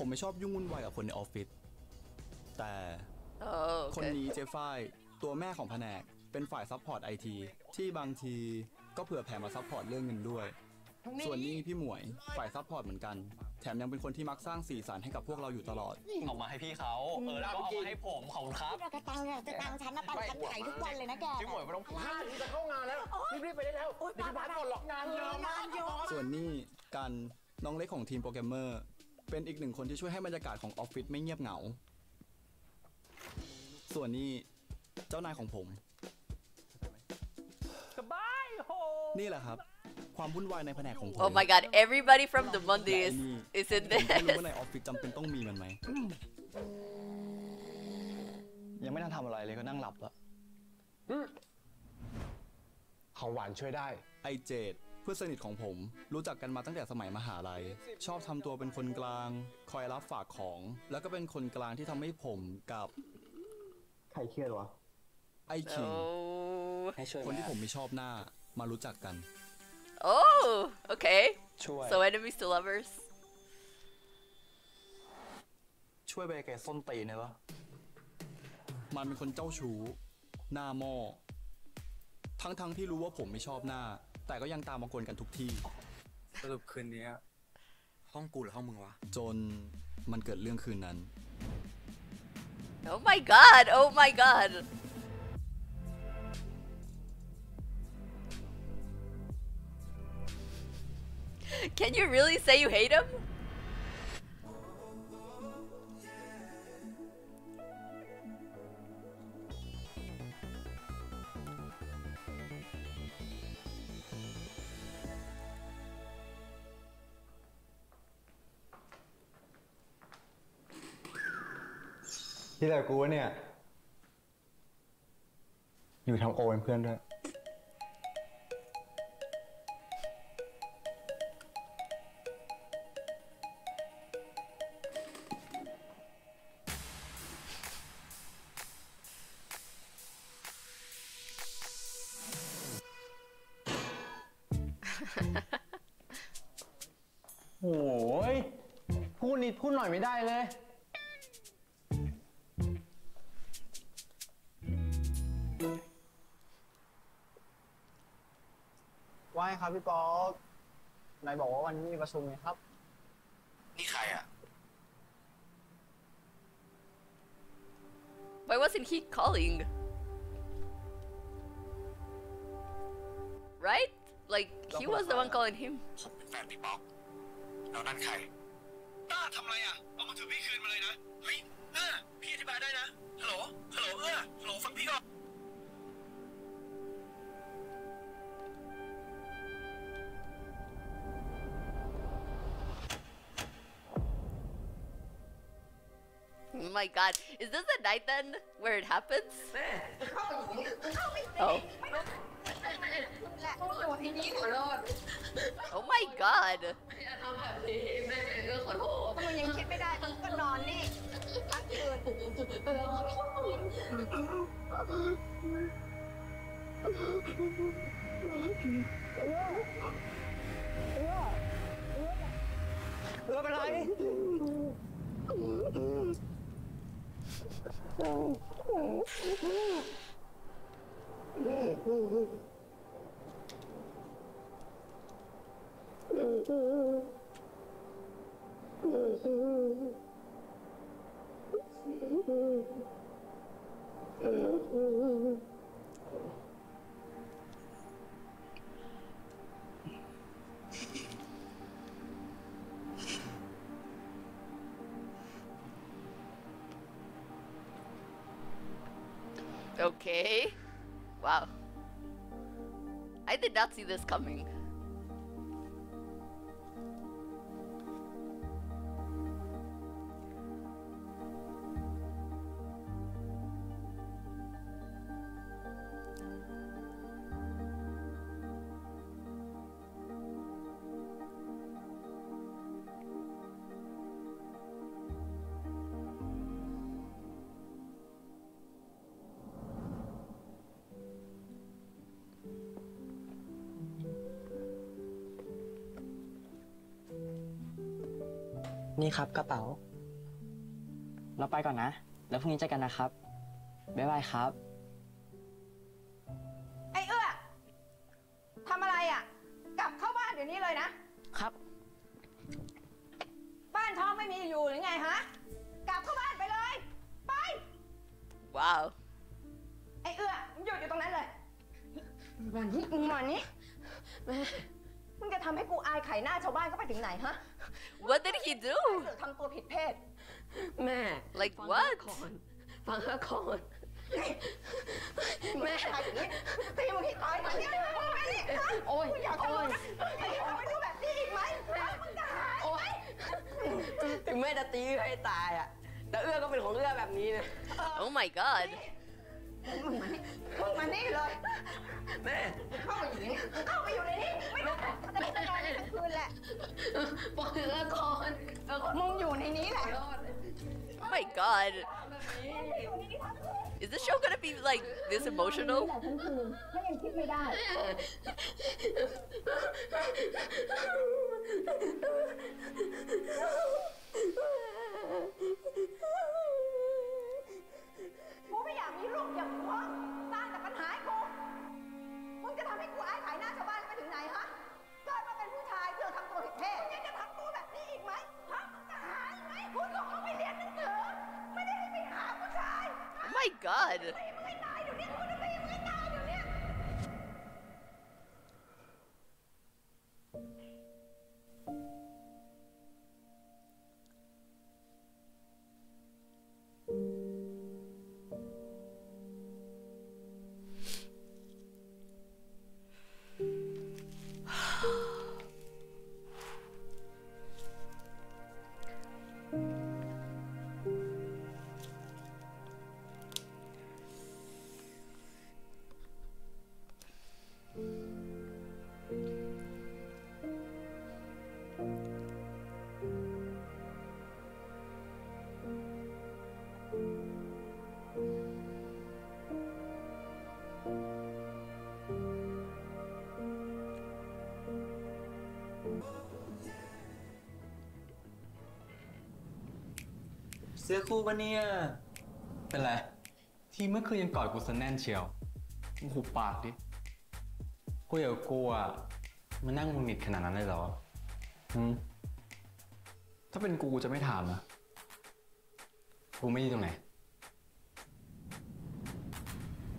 ผมไม่ชอบยุ่งวุ่นวายกับคนในออฟฟิศแต่คนนี้เจฟไฟตัวแม่ของแผนกเป็นฝ่ายซัพพอร์ตไอทีที่บางทีก็เผื่อแผ่มาซัพพอร์ตเรื่องเงินด้วยส่วนนี้พี่หมวยฝ่ายซัพพอร์ตเหมือนกันแถมยังเป็นคนที่มักสร้างสีสันให้กับพวกเราอยู่ตลอดออกมาให้พี่เขาแล้วก็เอามาให้ผมขอบคุณครับกระตังเนี่ยจะตังฉันมาปั่นกันไก่ทุกวันเลยนะแกพี่หมวยไม่ต้องพูดจะเข้างานแล้วรีบไปได้แล้วไม่ต้องหมดหรอกงานเยอะมากส่วนนี้กันน้องเล็กของทีมโปรแกรมเมอร์เป็นอีกหนึ่งคนที่ช่วยให้บรรยากาศของออฟฟิศไม่เงียบเหงาส่วนนี้เจ้านายของผมสบายโหนี่แหละครับความวุ่นวายในแผนกของผม Oh my god everybody from the Monday is in this รู้ว่าในออฟฟิศจำเป็นต้องมีมันไหมยังไม่น่าทำอะไรเลยก็นั่งหลับละของหวานช่วยได้ไอเจดเพื่อนสนิทของผมรู้จักกันมาตั้งแต่สมัยมหาลัยชอบทำตัวเป็นคนกลางคอยรับฝากของแล้วก็เป็นคนกลางที่ทำให้ผมกับใครเครียดวะไอคิงคนที่ผมไม่ชอบหน้ามารู้จักกันOh, okay. So enemies to lovers. ช่วยไปแกส้นตีนะวะมันเป็นคนเจ้าชู้หน้าหม้อทั้งที่รู้ว่าผมไม่ชอบหน้าแต่ก็ยังตามมากวนกันทุกที่สรุปคืนนี้ห้องกูหรือห้องมึงวะจนมันเกิดเรื่องคืนนั้น Oh my god! Oh my god!Can you really say you hate him? He like you, yeah. You do O with friends too.โอ้ยพูดนิดพูดหน่อยไม่ได้เลยว่ายครับพี่ป๊อกนายบอกว่าวันนี้มีประชุมไงครับนี่ใครอ่ะ Why wasn't he calling? Right? Like he was the one calling him.เรานั่นใครต้าทำไรอ่ะเอามาถือพี่คืนมาเลยนะเฮ้ยต้าพี่อธิบายได้นะฮัลโหลฮัลโหลฮัลโหลฟังพี่ก่อนOh my god is this the night then where it happens Oh Oh my godมันยังคิดไม่ได้มันก็นอนนี่พักคืนแล้วเป็นไรOkay. Wow. I did not see this coming.นี่ครับกระเป๋า เราไปก่อนนะแล้วพรุ่งนี้เจอกันนะครับบ๊ายบายครับไอ้เอื้อทำอะไรอ่ะกลับเข้าบ้านเดี๋ยวนี้เลยนะครับบ้านท้องไม่มีอยู่หรือไงฮะกลับเข้าบ้านไปเลยไปว้าวไอ้เอื้อมึงหยุดอยู่ตรงนั้นเลยมานี่มึงมานี่แม่มึงจะทำให้กูอายไข่หน้าชาวบ้านก็ไปถึงไหนฮะ What did he do ทำตัวผิดเพศแม่ like what ฟังข้าก่อนแม่ไอ้นี่ตีมึงที่ตายมาเนี่ยมานี่โอ้ยอยากจะรู้นะไม่รู้แบบนี้อีกไหมมึงจะหายไหมถึงแม่จะตีให้ตายอ่ะแต่เอื้อก็เป็นของเอื้อแบบนี้นะ Oh my godมึงมานี่เลยแม่เข้ามาอยู่นี่เข้ามาอยู่ในนี้ไม่ได้แต่ไม่ได้ทั้งคืนแหละปล่อยละครมึงอยู่ในนี้แหละ Oh my god Is this show gonna be like this emotional ทั้งคืนไม่ยังคิดไม่ได้กูไม่อยากมีลูกอย่างมึงสร้างแต่ปัญหาให้กูมึงจะทำให้กูอายขายหน้าชาวบ้านไปถึงไหนฮะเกิดมาเป็นผู้ชายเพื่อทำตัวผิดเพศยังจะทำตัวแบบนี้อีกไหมฮะจะหาไหมคุณหลอกเขาไปเรียนหนังสือไม่ได้ให้ไปหาผู้ชาย My God ตีมึงให้ตายเดี๋ยวนี้คุณจะตีมึงให้ตายเดี๋ยวนี้เสื้อคู่ปะเนี่ยเป็นไรทีเมื่อคืนยังกอดกูซะแน่นเชียวมึงหุบปากดิกูอยากกลัวมานั่งมึงหนิดขนาดนั้นเลยเหรอถ้าเป็นกูจะไม่ถามนะกูไม่ดีตรงไหน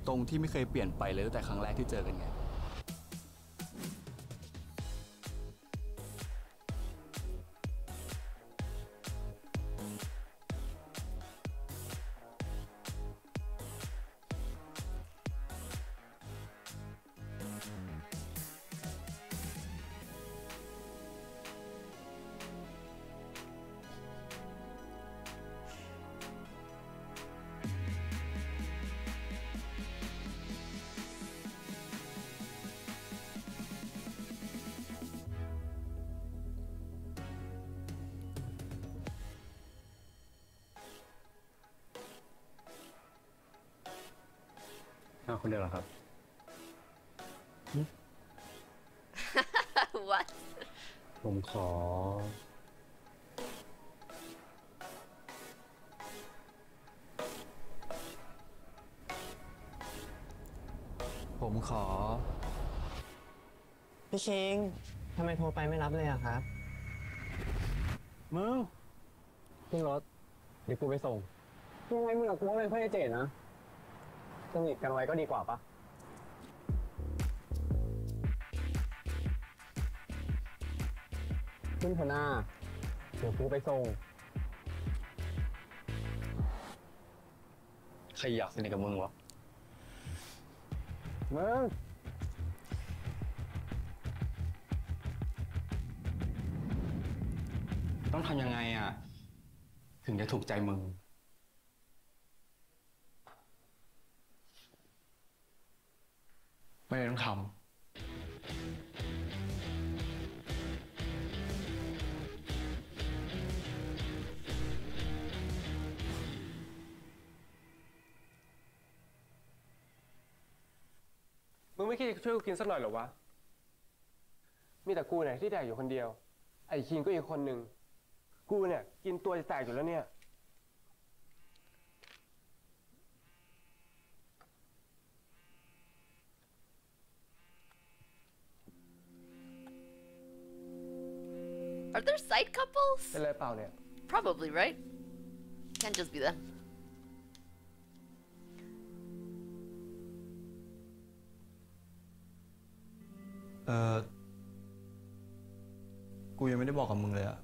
ตรงที่ไม่เคยเปลี่ยนไปเลยตั้งแต่ครั้งแรกที่เจอกันไงคนเดียวเหรอครับ What ผมขอพี่คิงทำไมโทรไปไม่รับเลยอะครับมึงขึ้นรถเดี๋ยวกูไปส่งยังไงมึงกับกูเป็นเพื่อนเจ๋นะสนิทกันไว้ก็ดีกว่าปะขึ้นหัวหน้าเดี๋ยวกูไปส่งใครอยากสนิทกับมึงวะมึงต้องทำยังไงอ่ะถึงจะถูกใจมึงไม่ได้ต้องทำมึงไม่คิดจะช่วยกูกินสักหน่อยหรอวะมีแต่กูเนี่ยที่แดกอยู่คนเดียวไอ้คิงก็อีกคนหนึ่งกูเนี่ยกินตัวจะแตกอยู่แล้วเนี่ย Are there side couples? Probably, right? Can't just be them.กูยังไม่ได้บอกกับมึงเลยอะ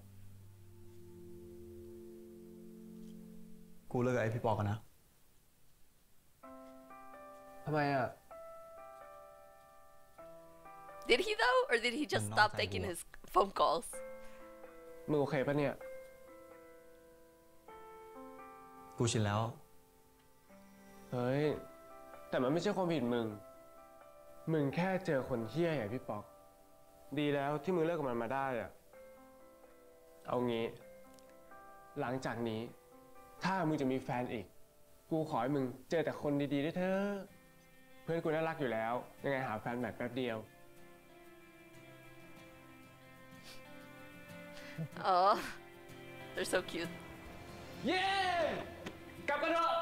กูเลิกกับไอพี่ปอกันนะทำไมอะ Did he though or did he just stop taking his phone calls? มึงโอเคปะเนี่ยกูชินแล้วเฮ้ยแต่มันไม่ใช่ความผิดมึงมึงแค่เจอคนเหี้ยอย่างพี่ป๊อกดีแล้วที่มึงเลิกกับมันมาได้อะเอางี้หลังจากนี้ถ้ามึงจะมีแฟนอีกกูขอให้มึงเจอแต่คนดีๆด้วยเถอะเพื่อนกูน่ารักอยู่แล้วยังไงหาแฟนใหม่แป๊บเดียวOh they're so cute yeah กลับมาเถอะ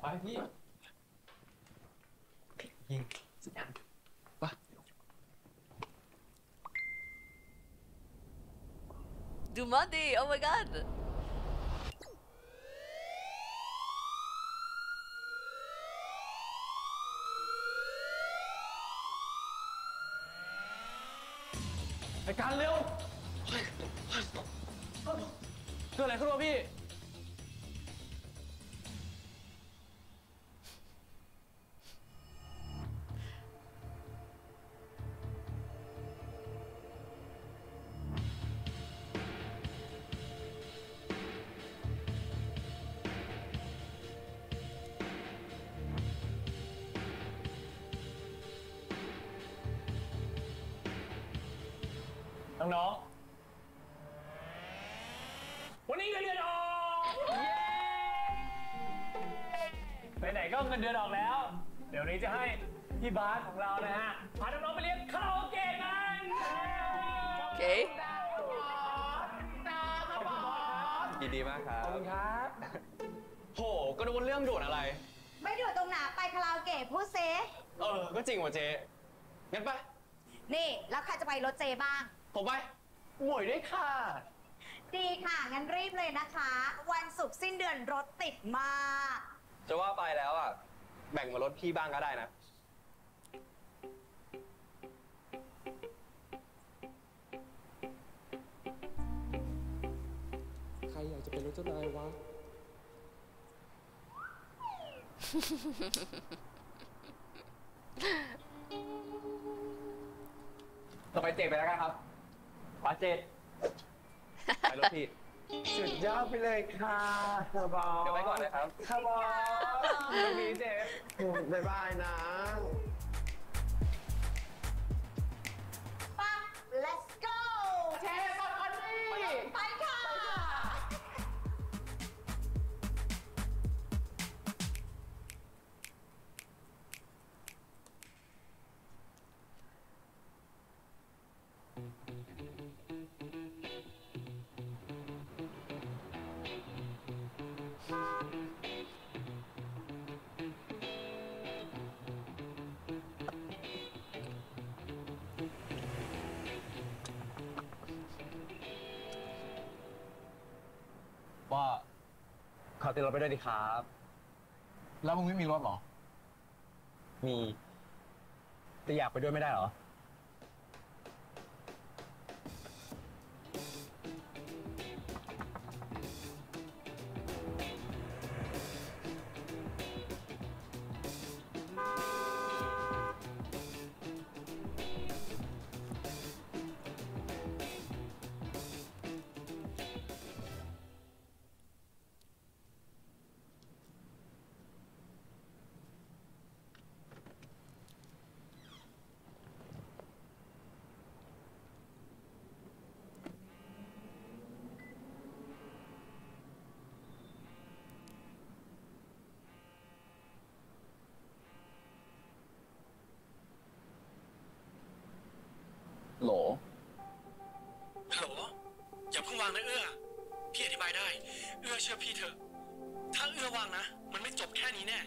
ไปพี่ยิงสัญญาณป่ะ Do Monday oh my godไอ้การเร็วเกิดอะไรขึ้นวะพี่น้องวันนี้เงินเดือนออกไปไหนก็เงินเดือนออกแล้วเดี๋ยวนี้จะให้พี่บาสของเรานะฮะพาน้องๆไปเลี้ยงคาราโอเกะกันโอเคยินดีมากครับขอบคุณครับโหก็นึกว่าเรื่องด่วนอะไรไม่ด่วนตรงไหนไปคาราโอเกะพูดเซ่ก็จริงว่ะเจ๊งั้นไปนี่แล้วใครจะไปรถเจ๊บ้างผมไปหมวยด้วยค่ะดีค่ะงั้นรีบเลยนะคะวันศุกร์สิ้นเดือนรถติดมากจะว่าไปแล้วอ่ะแบ่งมารถพี่บ้างก็ได้นะใครอยากจะเป็นรถเจ้านายว่า ต่อไปเจ๊ไปแล้วกันครับป้าเจดไปรถพี่สุดยอดไปเลยค่ะสบายเดี๋ยวไปก่อนนะครับสบายมีเจดบ๊ายบายนะปั๊บ let's go เชฟมาอันนี้ไปค่ะขอติดรถไปด้วยดิครับแล้วมึงไม่มีรถหรอมีแต่อยากไปด้วยไม่ได้หรอโหลฮัลโหลอย่าเพิ่งวางนะเอื้อพี่อธิบายได้เอื้อเชื่อพี่เถอะถ้าเอื้อวางนะมันไม่จบแค่นี้แน่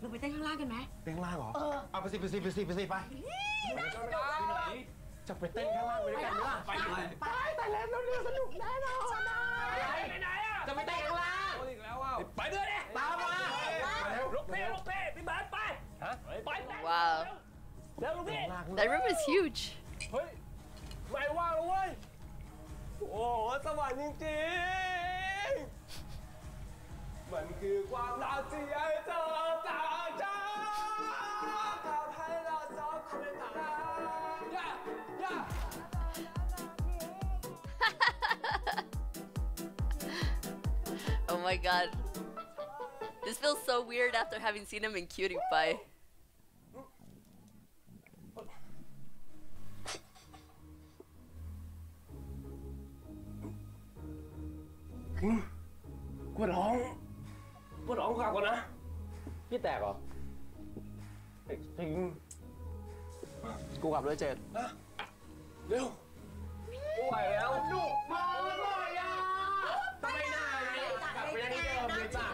เราไปเต้นข้างล่างกันไหมเต้นข้างล่างเหรอเอาไปสิไปสิไปสิไปสิไปจะไปเต้นข้างล่างไปด้วยกันไหมล่ะไปแต่แล้วเรือสนุกแน่นอนไปไหนอ่ะจะไปเต้นข้างล่างไปด้วยดิตามมาลุกเพ่ลุกเพ่พี่บาสไปไปว้าว That room is huge เฮ้ยไม่ว่างเลยเว้ยโอ้โหสวรรค์จริงๆมันคือความรักที่ให้เธอจากฉันทำให้เราสองคนได้ต่างกันOh my god. This feels so weird after having seen him in Cutie Pie. King, กูร้องขาก่อนนะพี่แตกเหรอทิ้งกูกลับด้วยเจ็ดเร็วกูไหวแล้วลูกมาเลยอ่ะไปไหนกลับไปที่เดิมเลยจ้ะ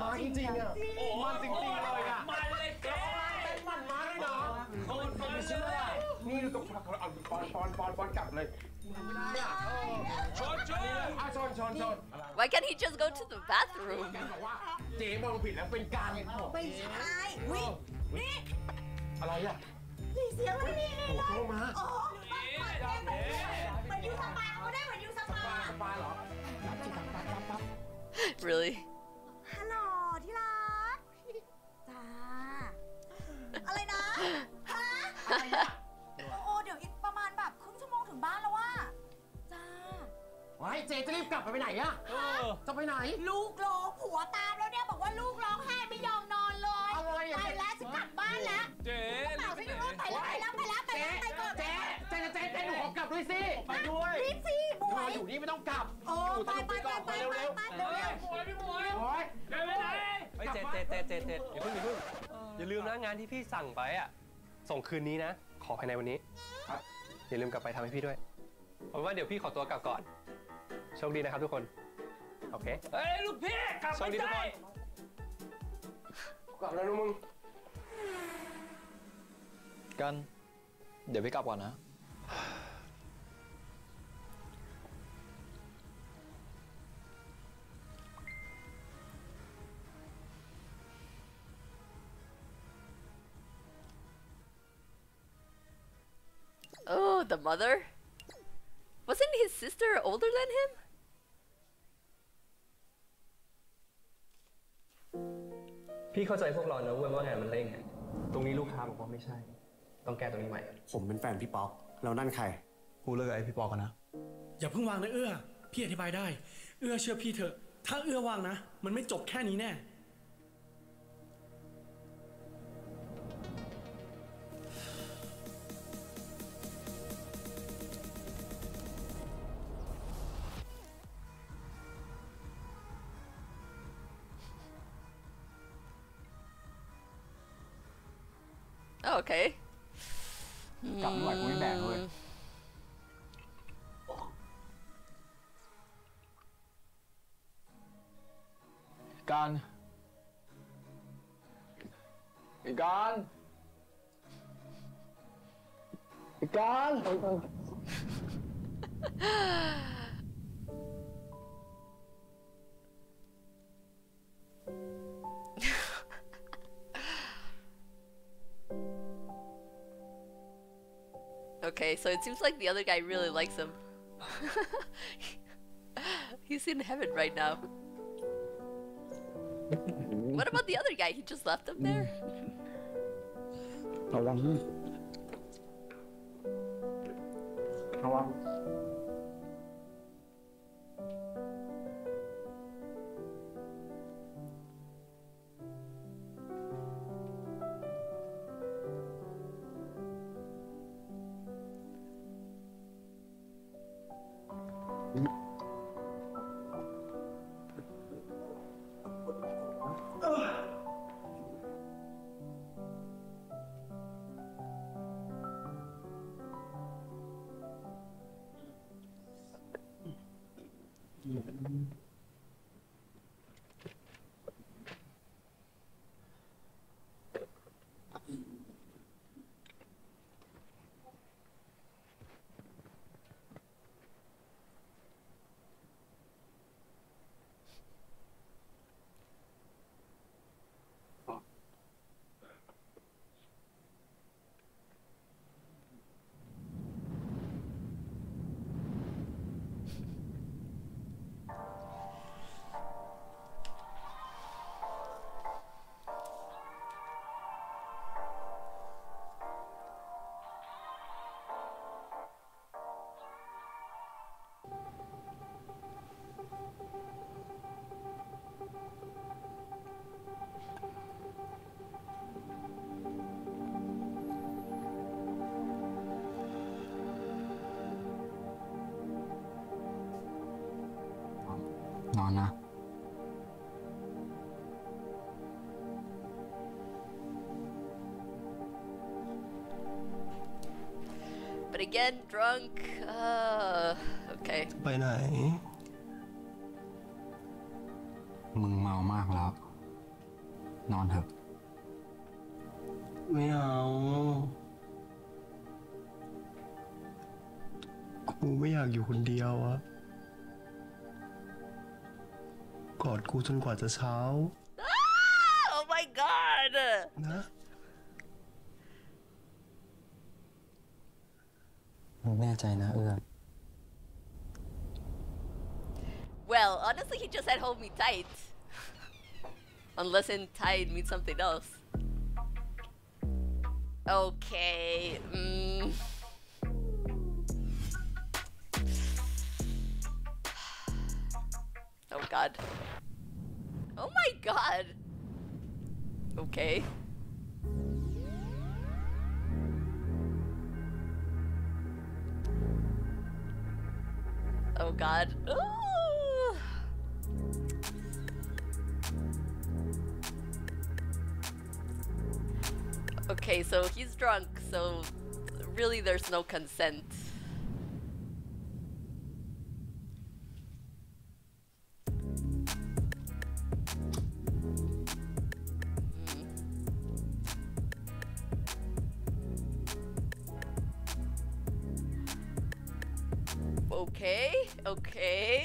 มาจริงอ่ะมาจริงเลยอ่ะมาเลยเจ๊เป็นมันมาเลยเนาะคนไม่เชื่อนี่ตกพักเอาปอนกลับเลยชน Why can't he just go to the bathroom เจ๊มองผิดแล้วเป็นการไม่ใช่นี่อะไรอ่ะนี่เสียงอะไรนี่โอ้โหมาโอ้มันอยู่สปาเขาได้มันอยู่สปาเหรอ Reallyฮัลโหลที่รักจ้าอะไรนะฮะโอ้เดี๋ยวอีกประมาณแบบครึ่งชั่วโมงถึงบ้านแล้วว่าจ้าไว้เจจะรีบกลับไปไหนอะจะไปไหนลูกร้องผัวตามแล้วเนี่ยบอกว่าลูกร้องไห้ไม่ยอมนอนเลยไปแล้วจะกลับบ้านแล้วเจกลับไปอยู่นู่นไปแล้วไปก่อนเจหนูขอกลับด้วยสิไปด้วยรีบสิบวยอยู่นี่ไม่ต้องกลับอยู่ตรงนี้ก่อนไปเร็วบวยไปเจอย่าเพิ่งอย่าลืมนะงานที่พี่สั่งไปอะส่งคืนนี้นะขอภายในวันนี้อย่าลืมกลับไปทำให้พี่ด้วยเพราะว่าเดี๋ยวพี่ขอตัวกลับก่อนโชคดีนะครับทุกคนโอเคเฮ้ยลูกพี่กลับไปได้กลับแล้วลูกมึงกันเดี๋ยวพี่กลับก่อนนะOh, the mother? Wasn't his sister older than him? พี่เข้าใจพวกเรานะเว้ยว่างานมันเร่งตรงนี้ลูกค้าบอกว่าไม่ใช่ต้องแก้ตรงนี้ใหม่ผมเป็นแฟนพี่ป๊อกแล้วนั่นใครกูเลิกกับไอ้พี่ป๊อกกันนะอย่าเพิ่งวางนะเอื้อพี่อธิบายได้เอื้อเชื่อพี่เถอะถ้าเอื้อวางนะมันไม่จบแค่นี้แน่Okay. กลับหน่อยกูไม่แบ่งเลยการ Okay, so it seems like the other guy really likes him. He's in heaven right now. What about the other guy? He just left him there? How long? นอนนะBut again, drunk. Okay. ไปไหนมึงเมามากแล้วนอนเถอะไม่เอากูไม่อยากอยู่คนเดียวอะกอดกูจนกว่าจะเช้า Oh my god นะมึงแน่ใจนะเอื้อ Well, honestly, he just said hold me tight. Unless in tight means something else. Okay. Oh god. Oh my god. Okay.Oh god. Ooh. Okay, so he's drunk, so really there's no consent. Okay, okay.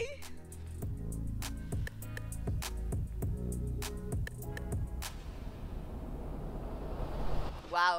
Wow.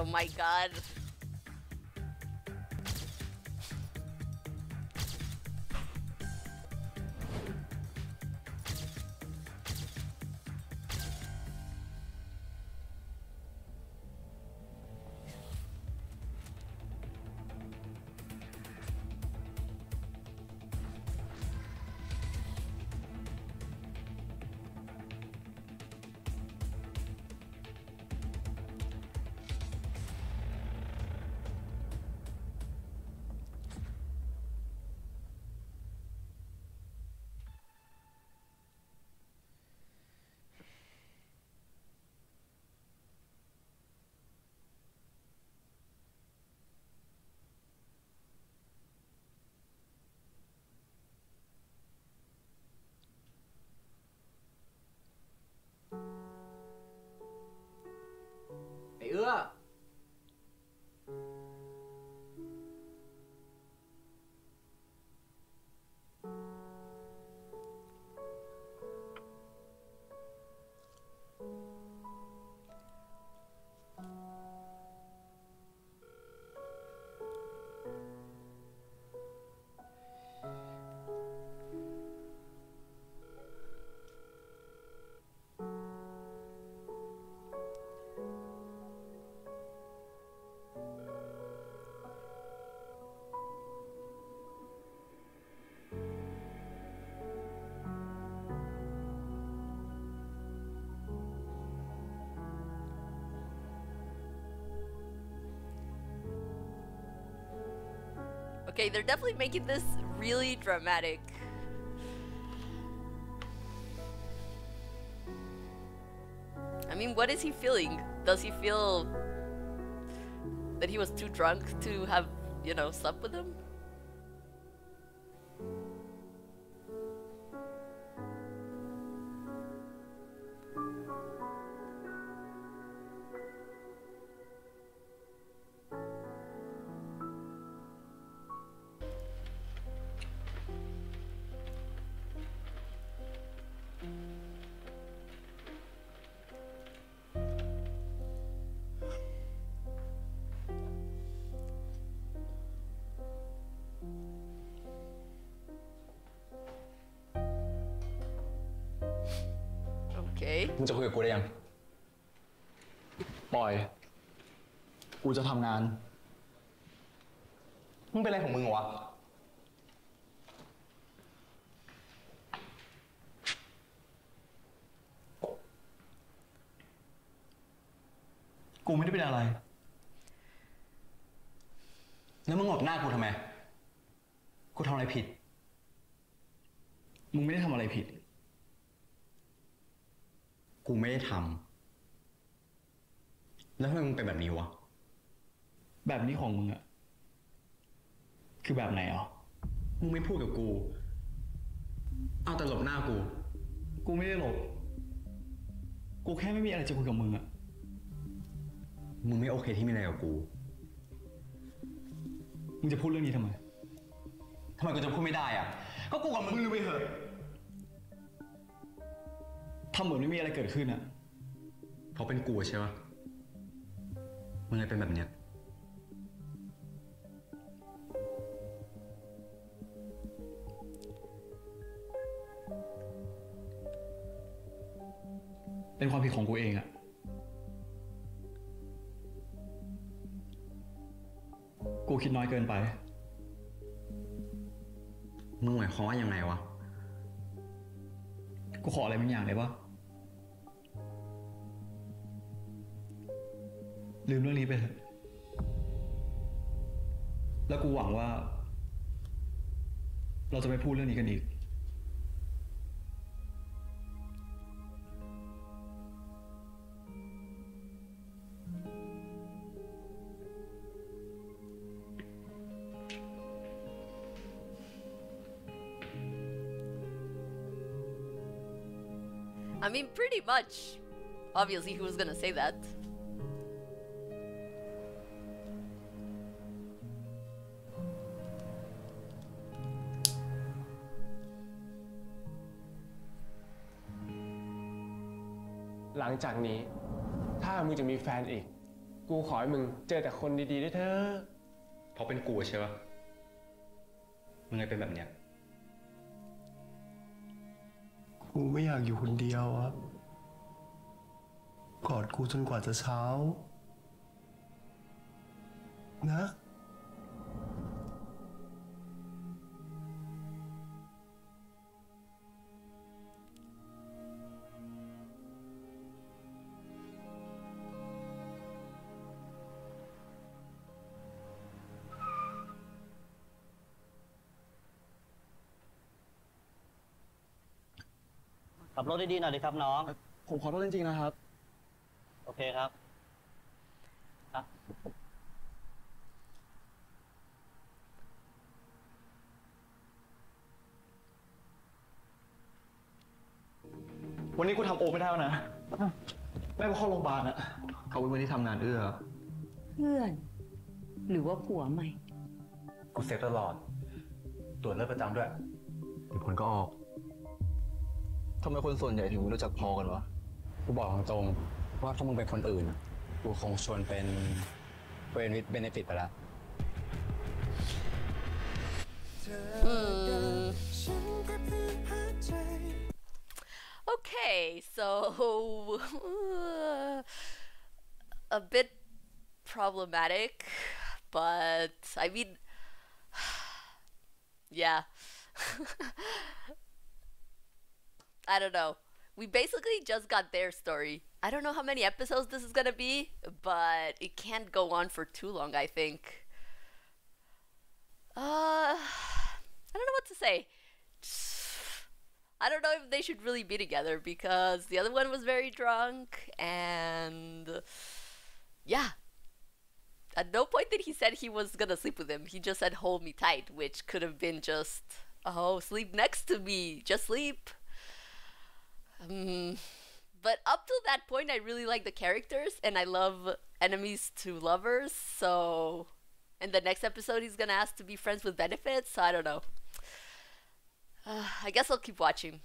Oh my god. Okay, they're definitely making this really dramatic. I mean, what is he feeling? Does he feel that he was too drunk to have, you know, slept with him?มึงจะคุยกับกูได้ยังปล่อยกูจะทำงานมึงเป็นอะไรของมึงวะกูไม่ได้เป็นอะไรแล้วมึงหลบหน้ากูทำไมกูทำอะไรผิดมึงไม่ได้ทำอะไรผิดกูไม่ได้ทำแล้วทำไมมึงเป็นแบบนี้วะแบบนี้ของมึงอะคือแบบไหนอ่ะมึงไม่พูดกับกูเอาแต่หลบหน้ากูกูไม่ได้หลบกูแค่ไม่มีอะไรจะคุยกับมึงอะมึงไม่โอเคที่มีอะไรกับกูมึงจะพูดเรื่องนี้ทำไมกูจะพูดไม่ได้อะก็กูกับมึงลืมไปเถอะทำเหมือนไม่มีอะไรเกิดขึ้นอ่ะเพราะเป็นกูใช่ไหมมึงเลยเป็นแบบเนี้ยเป็นความผิดของกูเองอ่ะกูคิดน้อยเกินไปมึงหมายความว่ายังไงวะกูขออะไรบางอย่างได้ปะลืมเรื่องนี้ไปเถอะแล้วกูหวังว่าเราจะไม่พูดเรื่องนี้กันอีกI mean, pretty much. Obviously, who was gonna say that? After this, if you have a fan, I will ask you to meet people good people. Because it's me, right? You're like this.กูไม่อยากอยู่คนเดียวครับกอดกูจนกว่าจะเช้านะขับรถดีๆหน่อยดิครับน้องผมขอโทษจริงๆนะครับโอเคครับวันนี้กูทำโอไม่ได้นะแม่กูเข้าโรงพยาบาลอะเขาวันนี้ทำงานเอื้อเพื่อนหรือว่าผัวใหม่กูเซฟตลอดตรวจเลือดประจำด้วยเดี๋ยวผลก็ออกทำไมคนส่วนใหญ่ถึงไม่รู้จักพอกันวะกูบอกตรงๆว่าถ้ามึงเป็นคนอื่นกูคงชวนเป็นเฟรนด์วิดเบเนฟิตไปแล้วOkay, so a bit problematic, but I mean, yeah. I don't know. We basically just got their story. I don't know how many episodes this is gonna be, but it can't go on for too long, I think. I don't know what to say. I don't know if they should really be together because the other one was very drunk and yeah. At no point did he said he was gonna sleep with him. He just said, hold me tight, which could have been just, oh, sleep next to me, just sleep. But up till that point, I really like the characters and I love enemies to lovers. So, in the next episode, he's gonna ask to be friends with benefits. So I don't know. I guess I'll keep watching.